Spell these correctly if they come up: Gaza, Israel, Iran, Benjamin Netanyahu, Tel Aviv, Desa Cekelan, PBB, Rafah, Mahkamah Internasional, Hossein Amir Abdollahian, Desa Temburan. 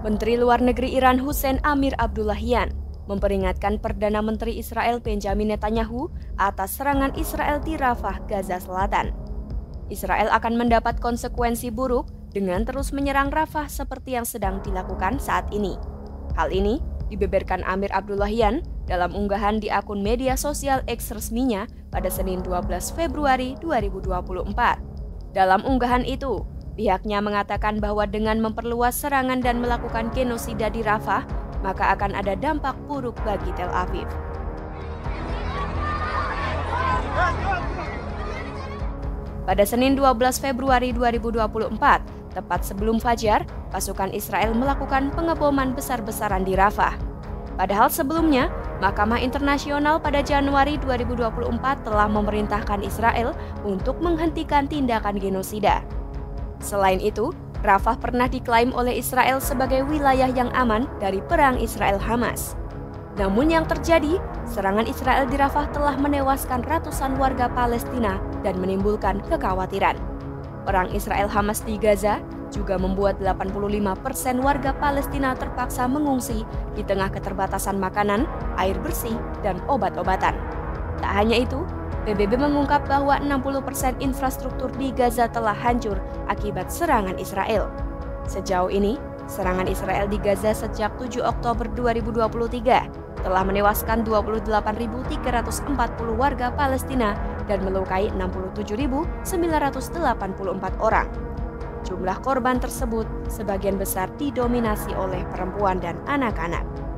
Menteri Luar Negeri Iran Hossein Amir Abdollahian memperingatkan Perdana Menteri Israel Benjamin Netanyahu atas serangan Israel di Rafah, Gaza Selatan. Israel akan mendapat konsekuensi buruk dengan terus menyerang Rafah seperti yang sedang dilakukan saat ini. Hal ini dibeberkan Amir Abdollahian dalam unggahan di akun media sosial X resminya pada Senin 12 Februari 2024. Dalam unggahan itu, pihaknya mengatakan bahwa dengan memperluas serangan dan melakukan genosida di Rafah, maka akan ada dampak buruk bagi Tel Aviv. Pada Senin 12 Februari 2024, tepat sebelum fajar, pasukan Israel melakukan pengeboman besar-besaran di Rafah. Padahal sebelumnya, Mahkamah Internasional pada Januari 2024 telah memerintahkan Israel untuk menghentikan tindakan genosida. Selain itu, Rafah pernah diklaim oleh Israel sebagai wilayah yang aman dari perang Israel-Hamas. Namun yang terjadi, serangan Israel di Rafah telah menewaskan ratusan warga Palestina dan menimbulkan kekhawatiran. Perang Israel-Hamas di Gaza juga membuat 85% warga Palestina terpaksa mengungsi di tengah keterbatasan makanan, air bersih, dan obat-obatan. Tak hanya itu, PBB mengungkap bahwa 60% infrastruktur di Gaza telah hancur akibat serangan Israel. Sejauh ini, serangan Israel di Gaza sejak 7 Oktober 2023 telah menewaskan 28.340 warga Palestina dan melukai 67.984 orang. Jumlah korban tersebut sebagian besar didominasi oleh perempuan dan anak-anak.